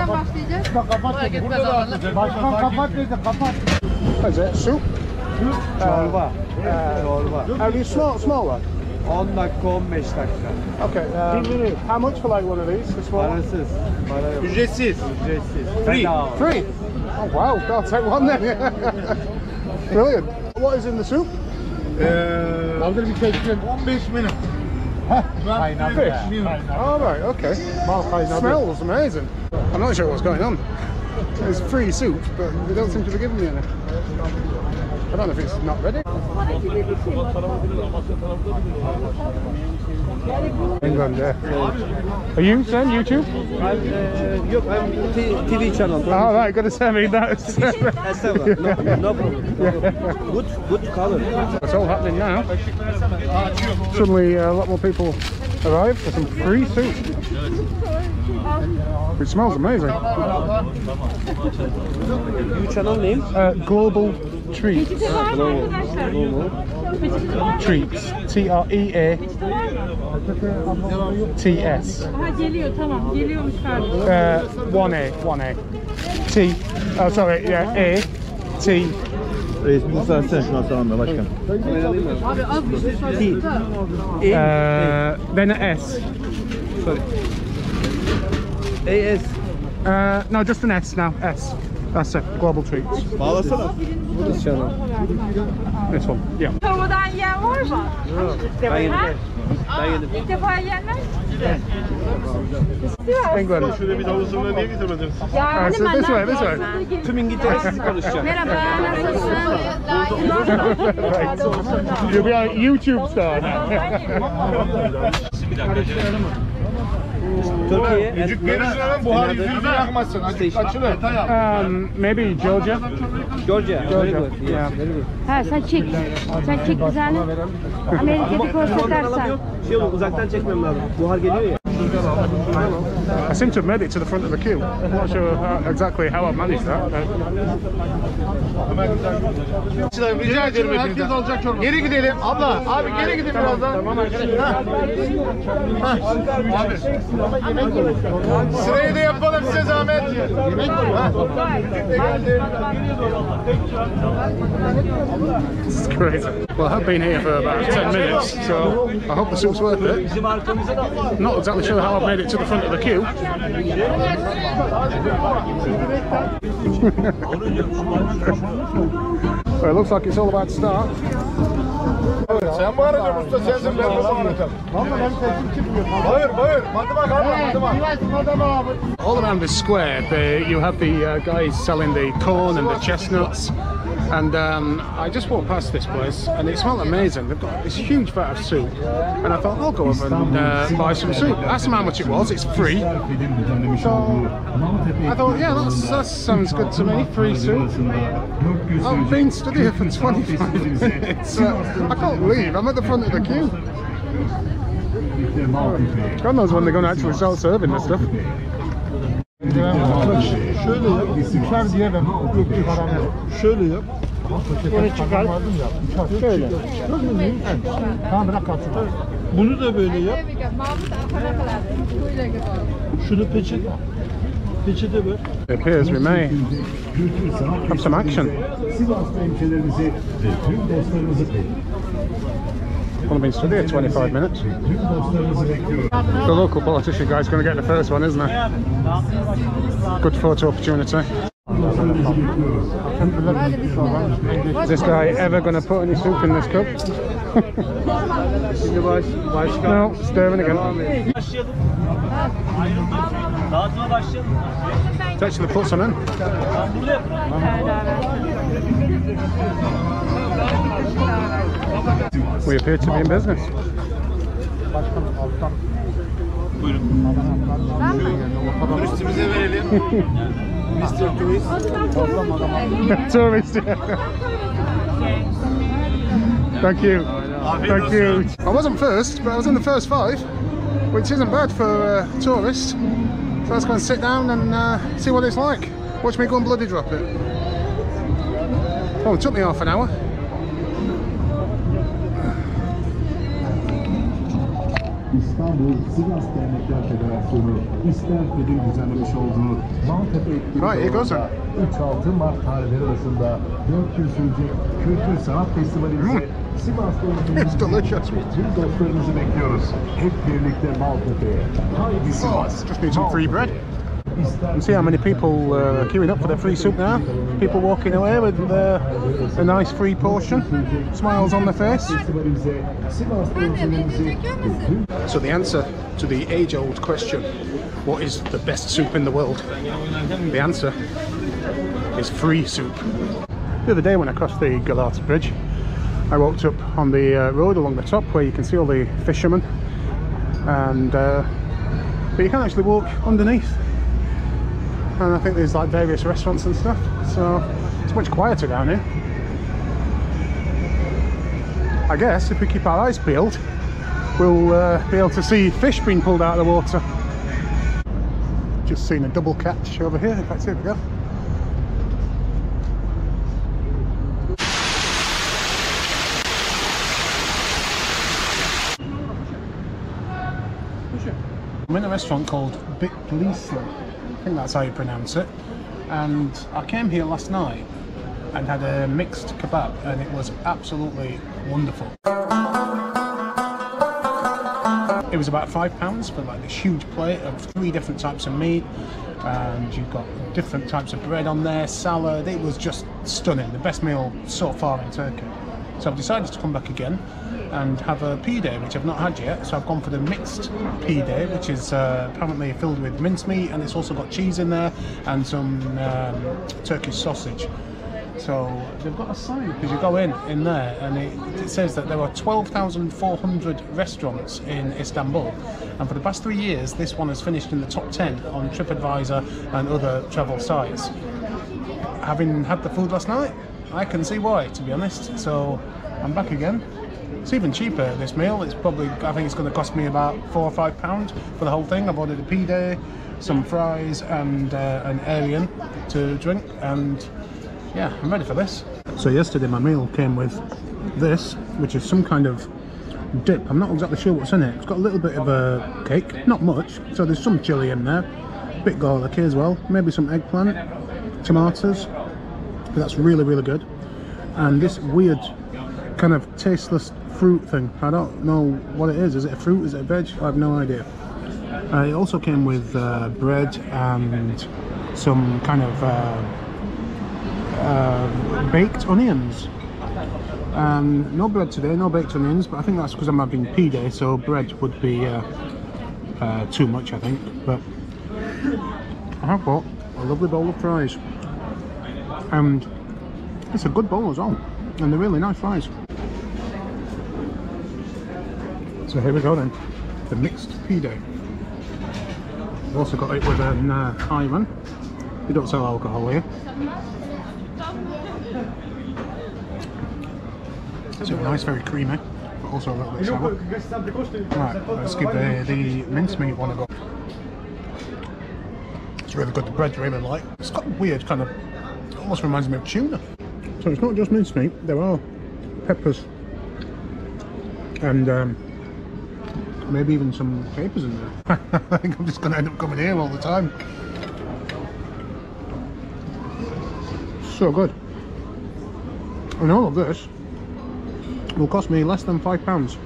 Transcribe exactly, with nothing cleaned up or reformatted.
Nereden başlayacağız? Buraya gitmez olanlar. Başkan kapat dedi, kapat. Is it soup? Çorba. Çorba. Only small, small one. on dakika on beş dakika. Okay. Um, how much for like one of these? This one? Parasız. Ücretsiz. Ücretsiz. Free. Free. Oh wow, I'll take one then. Brilliant. What is in the soup? Kaldır bir çeksin. on beş minute. Kaynar fish. All right. Okay. Smells amazing. I'm not sure what's going on. It's free soup, but they don't seem to be giving me any. I don't know if it's not ready. England, yeah. Are you on YouTube? I'm, uh, I'm T V channel. All oh, right, gotta send me that. No, no problem. Yeah. Good, good color. It's all happening now. Suddenly, uh, a lot more people arrive for some free soup. It smells amazing. Your channel name? Uh, Global Treats. Global Treats. T R E A T S. Uh, one A, one A. T. Oh, sorry. Yeah, A. T. Reis Musa Senşinat Hanım'la başkan. T. Uh, then a S. Sorry. A S. Uh, no, just an S now. S. That's it. Global Treats. Bağlasana. This channel. This one. Yeah. Çorbadan yiyen var mı? Yok. Ben yedim. Ben yedim. İlk defa yiyenler mi? Evet. İstiyoruz. Şurada bir havuzumla niye getirmediniz? Ya benim annem var. Tüm İngiltere'si konuşacak. Merhaba, nasılsın? You'll be a YouTube star. Bir dakika. Türkiye, yüzük verirsin hemen buhar yüzüğü yakmasın. Açılır. Um, maybe Georgia. Georgia. Georgia. Yeah. Ha sen çek. Sen çek güzel. Amerika'daki konserlersen. Şey olur, uzaktan çekmem lazım. Buhar geliyor ya. I seem to have made it to the front of the queue. I'm not sure how, exactly how I managed that. Rica ediyorum hepiniz alacak çorba. Geri gidelim. Abla, abi geri gidin birazdan. Tamam arkadaşlar. Abi. Sırayı da yapalım size zahmet. Yemek mi? This is crazy. Well, I have been here for about ten minutes, so I hope the soup's worth it. I'm not exactly sure how I've made it to the front of the queue. Well, it looks like it's all about to start. Sen bağıracaksın usta, sensin, ben de bağıracağım. Bağır, bağır. Madımak abi, madımak. All around this square, the, you have the uh, guys selling the corn and the chestnuts. And um, I just walked past this place and it smelled amazing. They've got this huge vat of soup and I thought I'll go over and uh, buy some soup. I asked them how much it was, it's free. So I thought, yeah, that's, that sounds good to me, free soup. I've been stood here for twenty-five minutes. Uh, I can't leave, I'm at the front of the queue. God knows when they're going to actually start serving this stuff. Şöyle yap, uçar diye ben köprü karanlık. Şöyle yap. Onu çıkar. Şöyle. Tamam bırak kalsın. Bunu da böyle yap. Şunu peçete. Peçete ver. Appears we may have some action. I've been stood here twenty-five minutes. The local politician guy's going to get the first one, isn't he? Good photo opportunity. Is this guy ever going to put any soup in this cup? No, stirring again. It's actually put some in. We appear to be in business. Mister Tourist. Tourist, yeah. Thank you. Thank you. I wasn't first, but I was in the first five, which isn't bad for uh, tourists. So let's go and sit down and uh, see what it's like. Watch me go and bloody drop it. Oh, it took me half an hour. İstanbul Sivas Dernekler Federasyonu İster Fed'in düzenlemiş olduğu Maltepe etkinliği üç altı Mart tarihleri arasında dört yüzüncü Kültür Sanat Festivali ise Sivas'ta olduğumuz tüm dostlarımızı bekliyoruz. Hep birlikte Maltepe'ye. Haydi Sivas, Maltepe'ye. You see how many people uh, are queuing up for their free soup now? People walking away with uh, a nice free portion, smiles on their face. So the answer to the age-old question, what is the best soup in the world? The answer is free soup. The other day when I crossed the Galata Bridge, I walked up on the uh, road along the top where you can see all the fishermen, and uh, but you can actually walk underneath. And I think there's like various restaurants and stuff, so it's much quieter down here. I guess if we keep our eyes peeled, we'll uh, be able to see fish being pulled out of the water. Just seen a double catch over here. In fact, here we go. I'm in a restaurant called Bitlis. I think that's how you pronounce it, and I came here last night and had a mixed kebab and it was absolutely wonderful. It was about five pounds for like this huge plate of three different types of meat, and you've got different types of bread on there, salad. It was just stunning, the best meal so far in Turkey. So I've decided to come back again and have a pide, which I've not had yet, so I've gone for the mixed pide, which is uh, apparently filled with mincemeat, and it's also got cheese in there and some um, Turkish sausage. So they've got a sign, because you go in in there and it, it says that there are twelve thousand four hundred restaurants in Istanbul, and for the past three years this one has finished in the top ten on TripAdvisor and other travel sites. Having had the food last night, I can see why, to be honest, so I'm back again. It's even cheaper, this meal. It's probably, I think it's going to cost me about four or five pounds for the whole thing. I've ordered a pide, some fries and uh, an Aryan to drink, and yeah, I'm ready for this. So yesterday my meal came with this, which is some kind of dip. I'm not exactly sure what's in it. It's got a little bit of a cake, not much, so there's some chilli in there, a bit garlicky as well, maybe some eggplant, tomatoes, but that's really, really good. And this weird kind of tasteless fruit thing. I don't know what it is. Is it a fruit? Is it a veg? I have no idea. Uh, it also came with uh, bread and some kind of uh, uh, baked onions. Um, no bread today, no baked onions, but I think that's because I'm having pide, so bread would be uh, uh, too much, I think. But I have bought a lovely bowl of fries, and it's a good bowl as well, and they're really nice fries. So here we go then, the mixed pide. I've also got it with an uh, ayran. They don't sell alcohol here. So nice, very creamy, but also a little bit sour. Right, let's give uh, the mincemeat one a go. It's really good, the bread's really light. It's got a weird kind of, it almost reminds me of tuna. So it's not just mincemeat, there are peppers and um, maybe even some papers in there. I think I'm just going to end up coming here all the time. So good. And all of this will cost me less than five pounds.